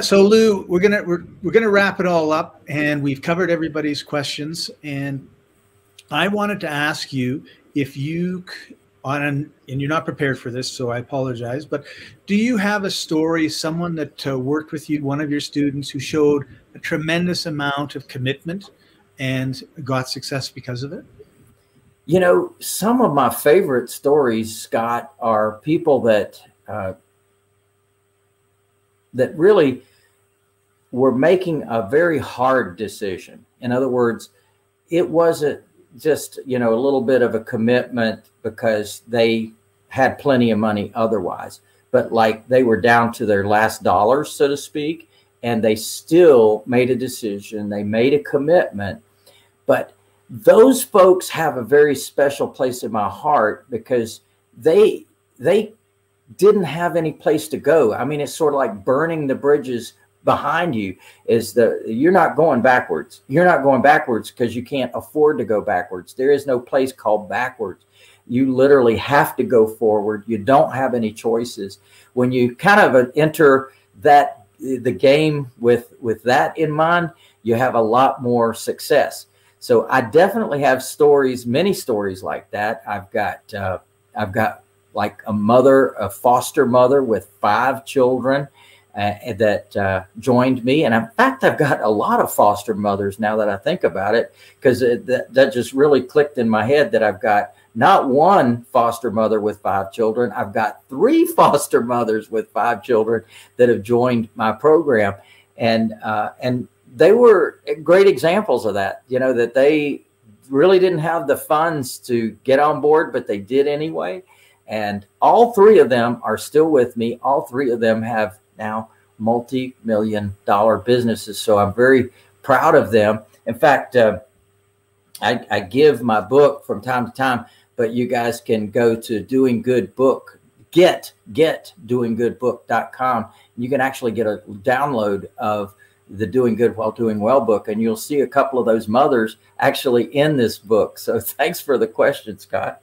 So Lou, we're gonna wrap it all up, and we've covered everybody's questions. And I wanted to ask you if you and you're not prepared for this, so I apologize, but do you have a story, someone that worked with you, one of your students who showed a tremendous amount of commitment and got success because of it? You know, some of my favorite stories, Scott, are people that that really were making a very hard decision. In other words, it wasn't just, you know, a little bit of a commitment because they had plenty of money otherwise, but like they were down to their last dollar, so to speak, and they still made a decision. They made a commitment. But those folks have a very special place in my heart because they didn't have any place to go. I mean, it's sort of like burning the bridges behind you. You're not going backwards. You're not going backwards because you can't afford to go backwards. There is no place called backwards. You literally have to go forward. You don't have any choices. When you kind of enter the game with that in mind, you have a lot more success. So I definitely have stories, many stories like that. I've got like a foster mother with 5 children that joined me. And in fact, I've got a lot of foster mothers now that I think about it, because that just really clicked in my head that I've got not one foster mother with 5 children. I've got 3 foster mothers with 5 children that have joined my program. And they were great examples of that, you know, that they really didn't have the funds to get on board, but they did anyway. And all 3 of them are still with me. All 3 of them have now multi-million-dollar businesses. So I'm very proud of them. In fact, I give my book from time to time, but you guys can go to Doing Good Book, get doinggoodbook.com. You can actually get a download of the Doing Good While Doing Well book, and you'll see a couple of those mothers actually in this book. So thanks for the question, Scott.